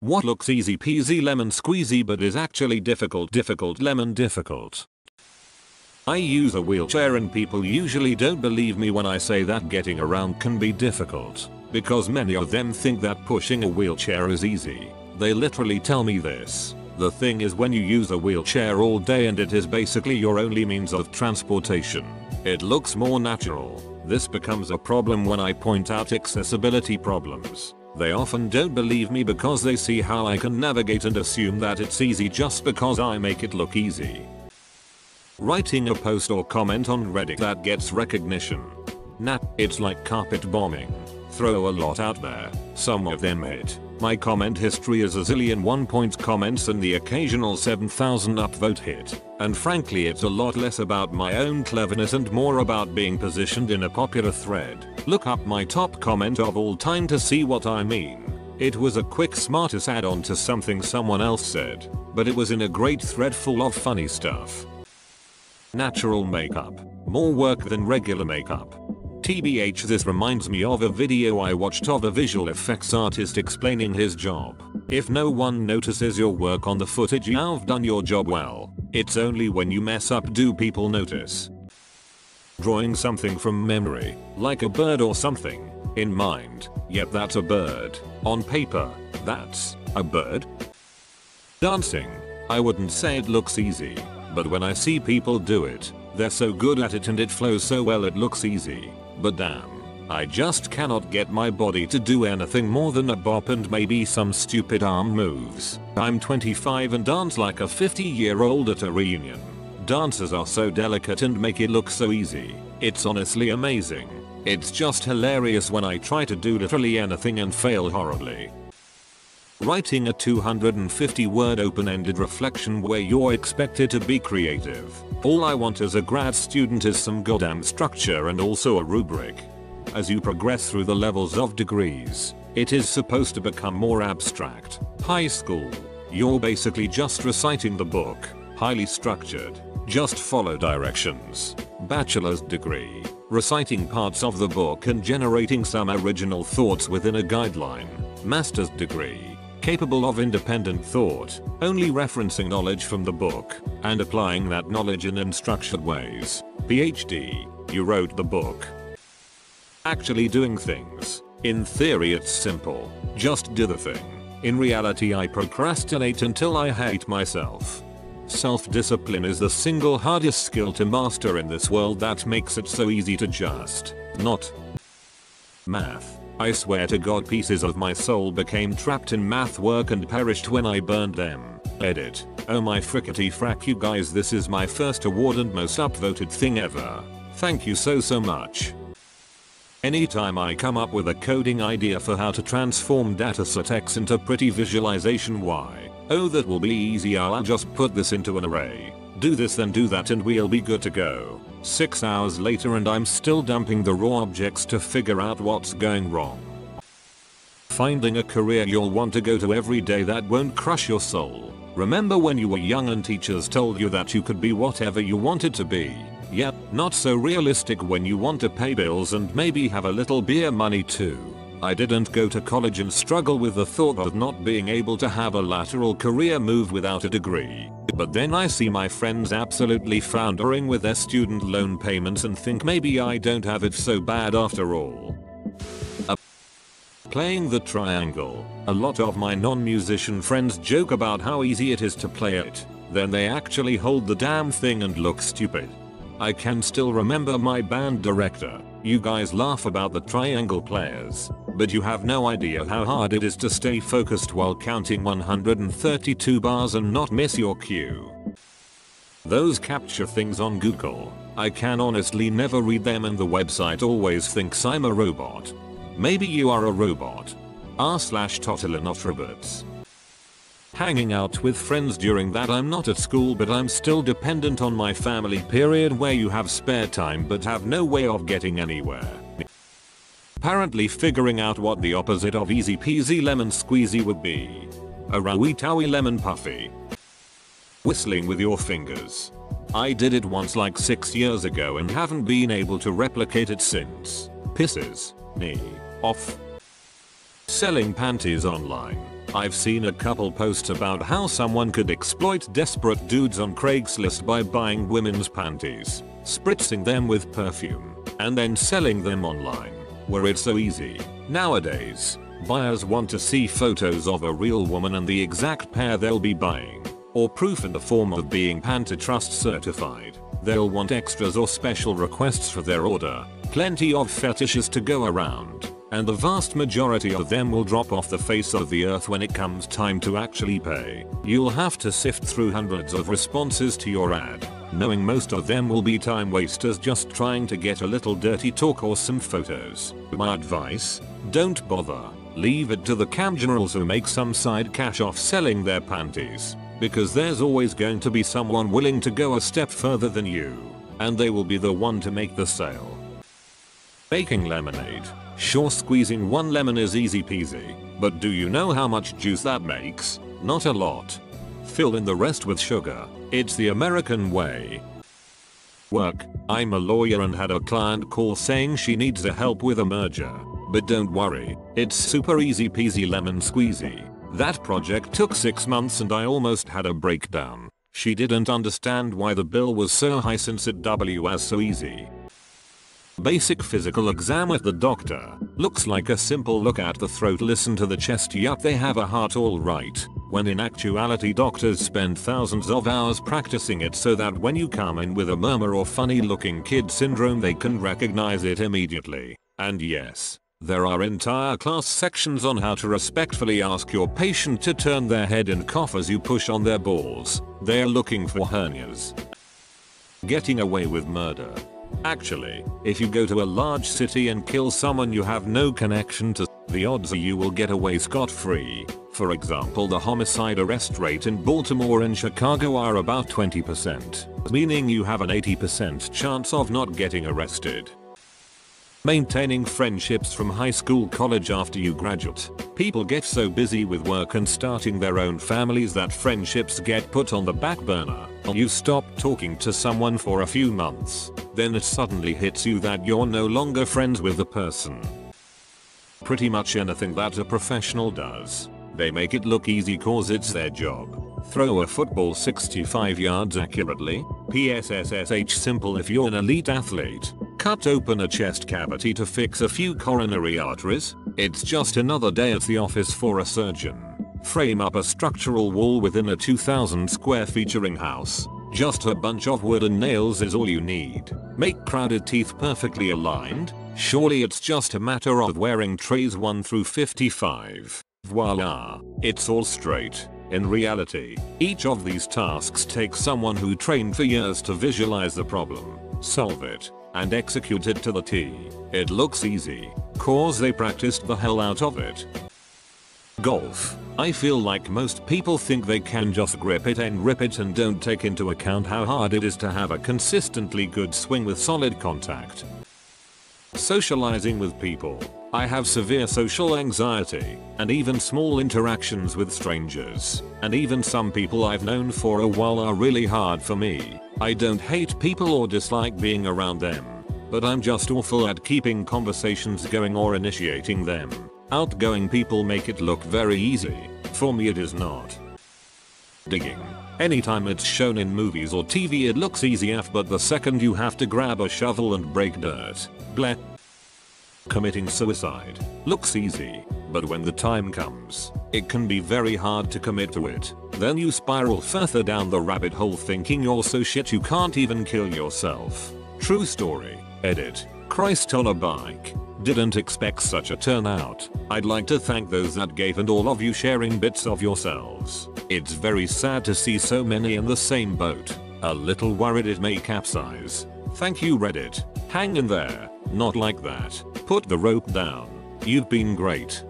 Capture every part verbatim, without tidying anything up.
What looks easy peasy lemon squeezy but is actually difficult difficult lemon difficult. I use a wheelchair and people usually don't believe me when I say that getting around can be difficult, because many of them think that pushing a wheelchair is easy. They literally tell me this. The thing is, when you use a wheelchair all day and it is basically your only means of transportation, it looks more natural. This becomes a problem when I point out accessibility problems. They often don't believe me because they see how I can navigate and assume that it's easy just because I make it look easy. Writing a post or comment on Reddit that gets recognition. Nah, it's like carpet bombing. Throw a lot out there, some of them hit. My comment history is a zillion one point comments and the occasional seven thousand upvote hit. And frankly, it's a lot less about my own cleverness and more about being positioned in a popular thread. Look up my top comment of all time to see what I mean. It was a quick smartass add on to something someone else said, but it was in a great thread full of funny stuff. Natural makeup. More work than regular makeup. T B H, this reminds me of a video I watched of a visual effects artist explaining his job. If no one notices your work on the footage, you've done your job well. It's only when you mess up do people notice. Drawing something from memory, like a bird or something, in mind, yep that's a bird, on paper, that's a bird. Dancing. I wouldn't say it looks easy, but when I see people do it, they're so good at it and it flows so well it looks easy. But damn, I just cannot get my body to do anything more than a bop and maybe some stupid arm moves. I'm twenty-five and dance like a fifty year old at a reunion. Dancers are so delicate and make it look so easy. It's honestly amazing. It's just hilarious when I try to do literally anything and fail horribly. Writing a two hundred fifty word open-ended reflection where you're expected to be creative. All I want as a grad student is some goddamn structure and also a rubric. As you progress through the levels of degrees, it is supposed to become more abstract. High school, you're basically just reciting the book, highly structured, just follow directions. Bachelor's degree, reciting parts of the book and generating some original thoughts within a guideline. Master's degree, capable of independent thought, only referencing knowledge from the book, and applying that knowledge in unstructured ways. PhD, you wrote the book. Actually doing things. In theory it's simple, just do the thing. In reality I procrastinate until I hate myself. Self-discipline is the single hardest skill to master in this world that makes it so easy to just not. Math. I swear to God, pieces of my soul became trapped in math work and perished when I burned them. Edit. Oh my frickety frack, you guys, this is my first award and most upvoted thing ever. Thank you so so much. Anytime I come up with a coding idea for how to transform dataset X into pretty visualization Y, oh that will be easy, I'll just put this into an array. Do this then do that and we'll be good to go. Six hours later and I'm still dumping the raw objects to figure out what's going wrong. Finding a career you'll want to go to every day that won't crush your soul. Remember when you were young and teachers told you that you could be whatever you wanted to be? Yep, not so realistic when you want to pay bills and maybe have a little beer money too. I didn't go to college and struggle with the thought of not being able to have a lateral career move without a degree. But then I see my friends absolutely floundering with their student loan payments and think maybe I don't have it so bad after all. Uh, playing the triangle. A lot of my non-musician friends joke about how easy it is to play it. Then they actually hold the damn thing and look stupid. I can still remember my band director. You guys laugh about the triangle players, but you have no idea how hard it is to stay focused while counting one hundred thirty-two bars and not miss your cue. Those capture things on Google, I can honestly never read them and the website always thinks I'm a robot. Maybe you are a robot. R slash toddler not robots. Hanging out with friends during that I'm not at school but I'm still dependent on my family period where you have spare time but have no way of getting anywhere. Apparently figuring out what the opposite of easy peasy lemon squeezy would be. A rowie towie lemon puffy. Whistling with your fingers. I did it once like six years ago and haven't been able to replicate it since. Pisses me off. Selling panties online. I've seen a couple posts about how someone could exploit desperate dudes on Craigslist by buying women's panties, spritzing them with perfume, and then selling them online, where it's so easy. Nowadays, buyers want to see photos of a real woman and the exact pair they'll be buying, or proof in the form of being Pantatrust certified. They'll want extras or special requests for their order. Plenty of fetishes to go around, and the vast majority of them will drop off the face of the earth when it comes time to actually pay. You'll have to sift through hundreds of responses to your ad, knowing most of them will be time wasters just trying to get a little dirty talk or some photos. My advice? Don't bother. Leave it to the camgenerals who make some side cash off selling their panties, because there's always going to be someone willing to go a step further than you, and they will be the one to make the sale. Making lemonade. Sure, squeezing one lemon is easy peasy, but do you know how much juice that makes? Not a lot. Fill in the rest with sugar. It's the American way. Work. I'm a lawyer and had a client call saying she needs a help with a merger. But don't worry, it's super easy peasy lemon squeezy. That project took six months and I almost had a breakdown. She didn't understand why the bill was so high since it was so easy. Basic physical exam with the doctor. Looks like a simple look at the throat, listen to the chest, yup they have a heart alright, when in actuality doctors spend thousands of hours practicing it so that when you come in with a murmur or funny looking kid syndrome they can recognize it immediately. And yes, there are entire class sections on how to respectfully ask your patient to turn their head and cough as you push on their balls. They're looking for hernias. Getting away with murder. Actually, if you go to a large city and kill someone you have no connection to, the odds are you will get away scot-free. For example, the homicide arrest rate in Baltimore and Chicago are about twenty percent, meaning you have an eighty percent chance of not getting arrested. Maintaining friendships from high school, college after you graduate. People get so busy with work and starting their own families that friendships get put on the back burner. You stop talking to someone for a few months, then it suddenly hits you that you're no longer friends with the person. Pretty much anything that a professional does. They make it look easy cause it's their job. Throw a football sixty-five yards accurately. P S S S H simple if you're an elite athlete. Cut open a chest cavity to fix a few coronary arteries. It's just another day at the office for a surgeon. Frame up a structural wall within a two thousand square featuring house. Just a bunch of wood and nails is all you need. Make crowded teeth perfectly aligned. Surely it's just a matter of wearing trays one through fifty-five. Voila, it's all straight. In reality, each of these tasks takes someone who trained for years to visualize the problem, solve it, and execute it to the T. It looks easy, cause they practiced the hell out of it. Golf. I feel like most people think they can just grip it and rip it and don't take into account how hard it is to have a consistently good swing with solid contact. Socializing with people. I have severe social anxiety, and even small interactions with strangers, and even some people I've known for a while are really hard for me. I don't hate people or dislike being around them, but I'm just awful at keeping conversations going or initiating them. Outgoing people make it look very easy. For me it is not. Digging. Anytime it's shown in movies or T V it looks easy af, but the second you have to grab a shovel and break dirt. Bleh. Committing suicide. Looks easy, but when the time comes, it can be very hard to commit to it. Then you spiral further down the rabbit hole thinking you're so shit you can't even kill yourself. True story. Edit. Christ on a bike. Didn't expect such a turnout. I'd like to thank those that gave and all of you sharing bits of yourselves. It's very sad to see so many in the same boat. A little worried it may capsize. Thank you Reddit. Hang in there. Not like that. Put the rope down. You've been great.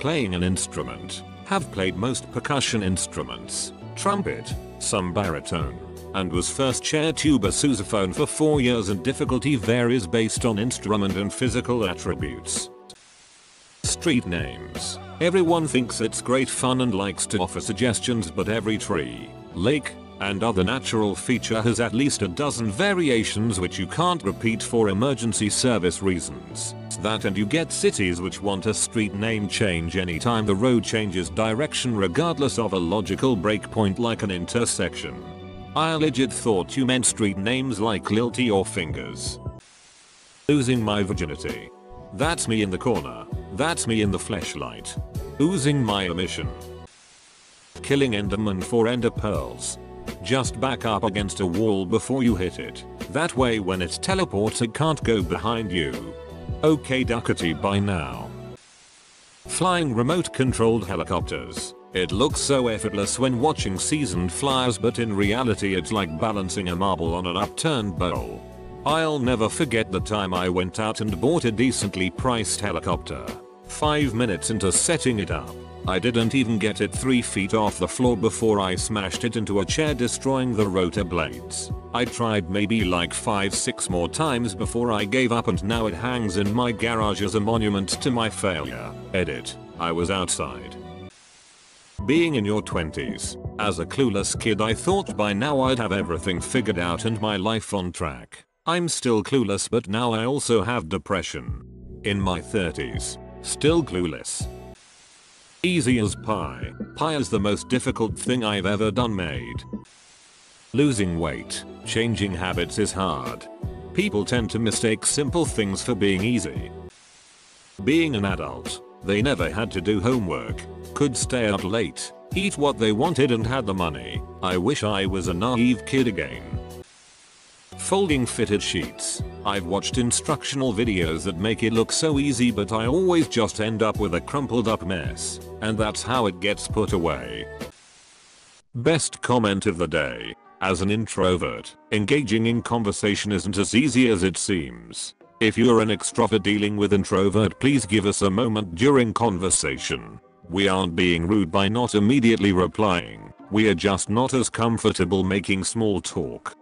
Playing an instrument. Have played most percussion instruments. Trumpet. Some baritone. And was first chair tuba sousaphone for four years, and difficulty varies based on instrument and physical attributes. Street names. Everyone thinks it's great fun and likes to offer suggestions, but every tree, lake, and other natural feature has at least a dozen variations which you can't repeat for emergency service reasons. That and you get cities which want a street name change anytime the road changes direction regardless of a logical breakpoint like an intersection. I legit thought you meant street names like Lilty or Fingers. Losing my virginity. That's me in the corner. That's me in the fleshlight. Oozing my emission. Killing Enderman for Ender Pearls. Just back up against a wall before you hit it. That way when it teleports it can't go behind you. Okay Duckety by now. Flying remote controlled helicopters. It looks so effortless when watching seasoned flyers, but in reality it's like balancing a marble on an upturned bowl. I'll never forget the time I went out and bought a decently priced helicopter. Five minutes into setting it up, I didn't even get it three feet off the floor before I smashed it into a chair, destroying the rotor blades. I tried maybe like five six more times before I gave up, and now it hangs in my garage as a monument to my failure. Edit. I was outside. Being in your twenties. As a clueless kid, I thought by now I'd have everything figured out and my life on track. I'm still clueless, but now I also have depression. In my thirties. Still clueless. Easy as pie. Pie is the most difficult thing I've ever done made. Losing weight. Changing habits is hard. People tend to mistake simple things for being easy. Being an adult. They never had to do homework. Could stay up late. Eat what they wanted and had the money. I wish I was a naive kid again. Folding fitted sheets. I've watched instructional videos that make it look so easy, but I always just end up with a crumpled up mess, and that's how it gets put away. Best comment of the day. As an introvert, engaging in conversation isn't as easy as it seems. If you're an extrovert dealing with introvert, please give us a moment during conversation. We aren't being rude by not immediately replying. We are just not as comfortable making small talk.